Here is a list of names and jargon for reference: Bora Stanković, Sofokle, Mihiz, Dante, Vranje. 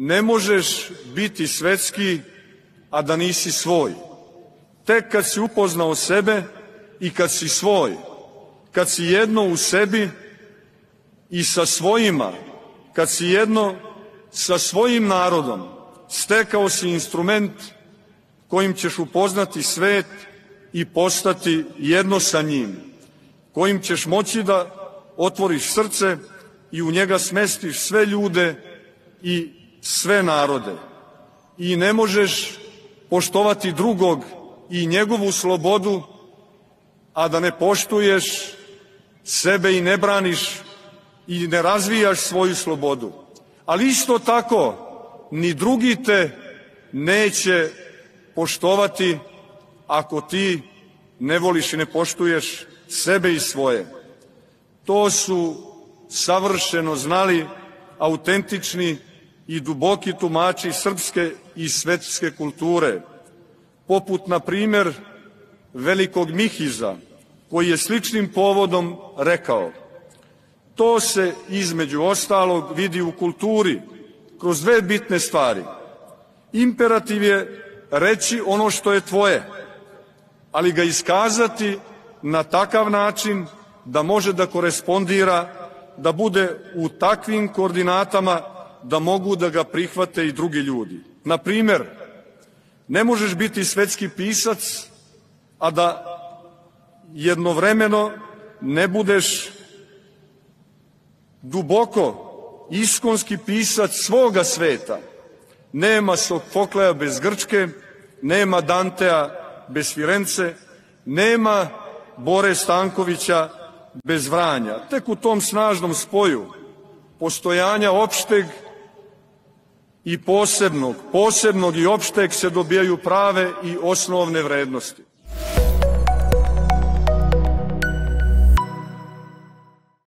Ne možeš biti svetski, a da nisi svoj. Tek kad si upoznao sebe i kad si svoj, kad si jedno u sebi i sa svojima, kad si jedno sa svojim narodom, stekao si instrument kojim ćeš upoznati svet i postati jedno sa njim, kojim ćeš moći da otvoriš srce i u njega smestiš sve ljude i sve narode. I ne možeš poštovati drugog i njegovu slobodu, a da ne poštuješ sebe i ne braniš i ne razvijaš svoju slobodu. Ali isto tako, ni drugi te neće poštovati ako ti ne voliš i ne poštuješ sebe i svoje. To su savršeno znali autentični i duboki tumači srpske i svetske kulture, poput, na primjer, velikog Mihiza, koji je sličnim povodom rekao: to se, između ostalog, vidi u kulturi, kroz dve bitne stvari. Imperativ je reći ono što je tvoje, ali ga iskazati na takav način da može da korespondira, da bude u takvim koordinatama da mogu da ga prihvate i drugi ljudi. Na primjer, ne možeš biti svetski pisac, a da jednovremeno ne budeš duboko iskonski pisac svoga sveta. Nema Sofokleja bez Grčke, nema Dantea bez Firence, nema Bore Stankovića bez Vranja. Tek u tom snažnom spoju postojanja opšteg i posebnog i opšteg se dobijaju prave i osnovne vrednosti.